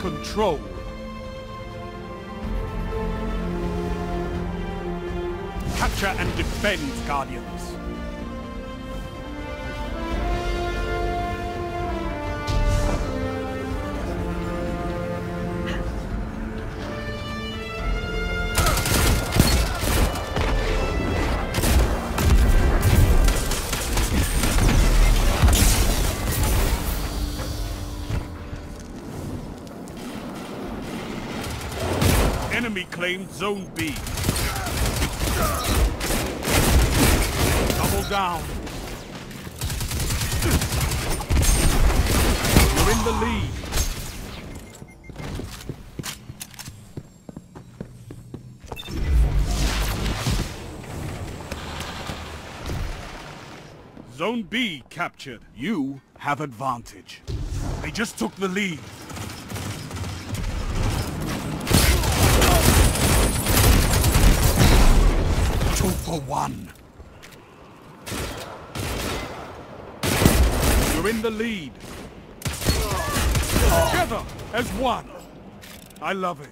control. Capture and defend, Guardians. Enemy claimed Zone B. Double down. You're in the lead. Zone B captured. You have advantage. They just took the lead. For one. You're in the lead. Together as one. I love it.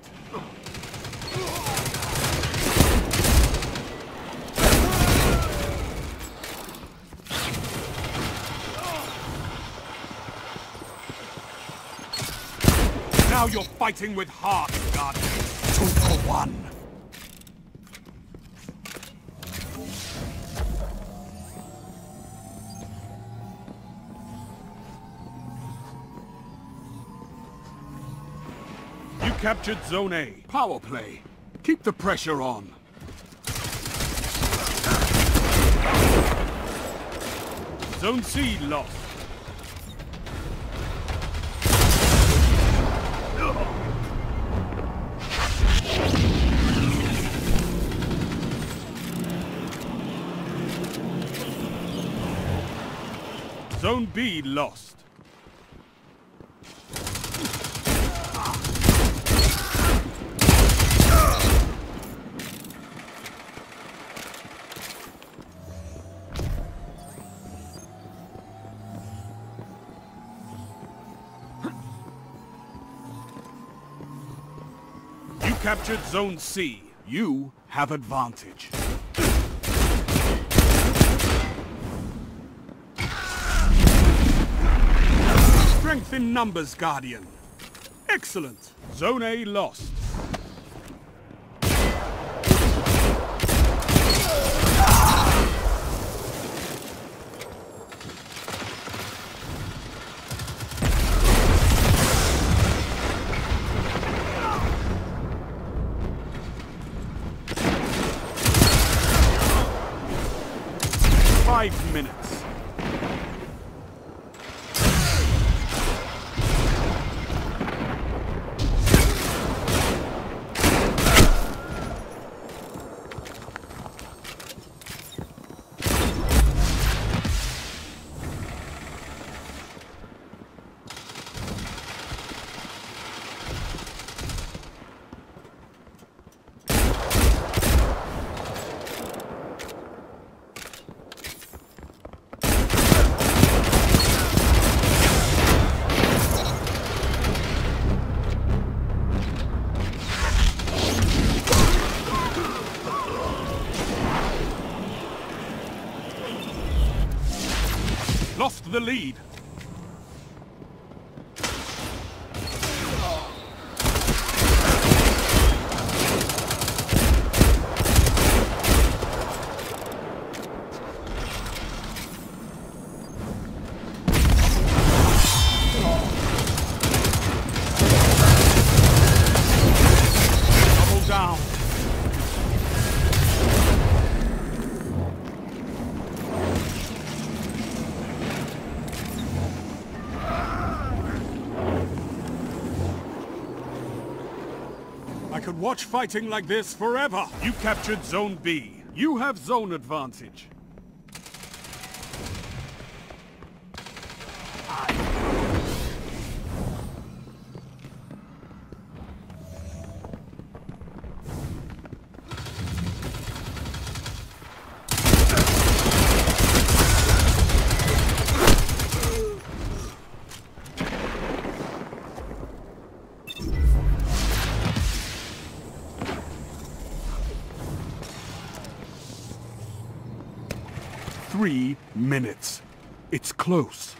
Now you're fighting with heart, God. 2 for 1. Captured Zone A. Power play. Keep the pressure on. Zone C lost. Zone B lost. Captured Zone C. You have advantage. Strength in numbers, Guardian. Excellent. Zone A lost. Lost the lead. Could watch fighting like this forever. You captured Zone B. You have zone advantage. 3 minutes. It's close.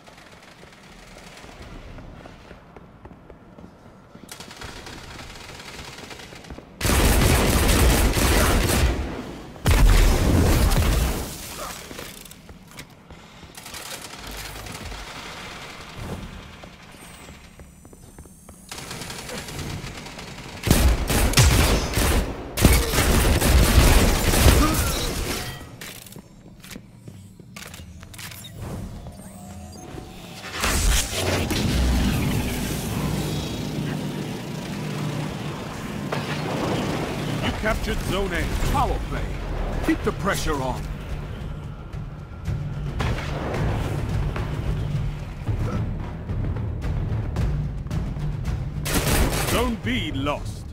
Captured Zone A. Power play. Keep the pressure on. Zone B lost.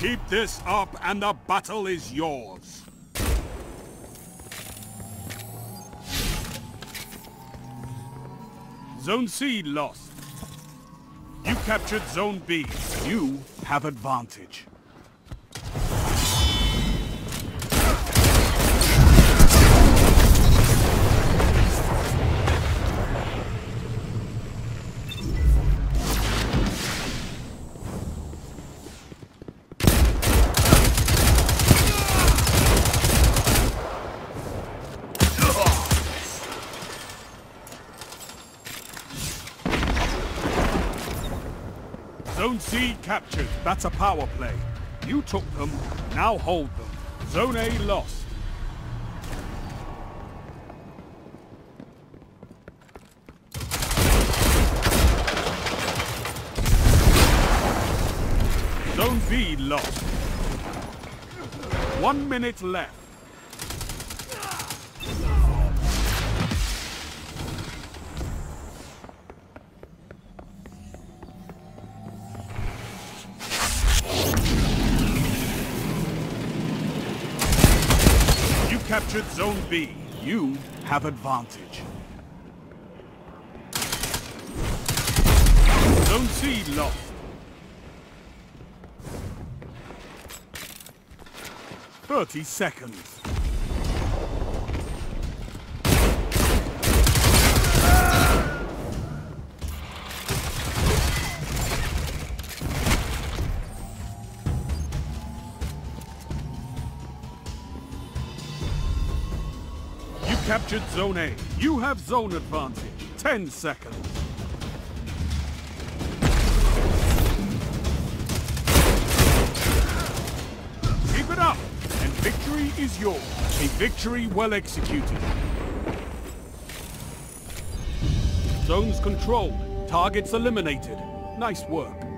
Keep this up and the battle is yours. Zone C lost. You captured Zone B. You have advantage. Zone C captured. That's a power play. You took them, now hold them. Zone A lost. Zone B lost. 1 minute left. Captured Zone B. You have advantage. Zone C lost. "30 seconds. Captured Zone A. You have zone advantage. 10 seconds. Keep it up, and victory is yours. A victory well executed. Zones controlled. Targets eliminated. Nice work.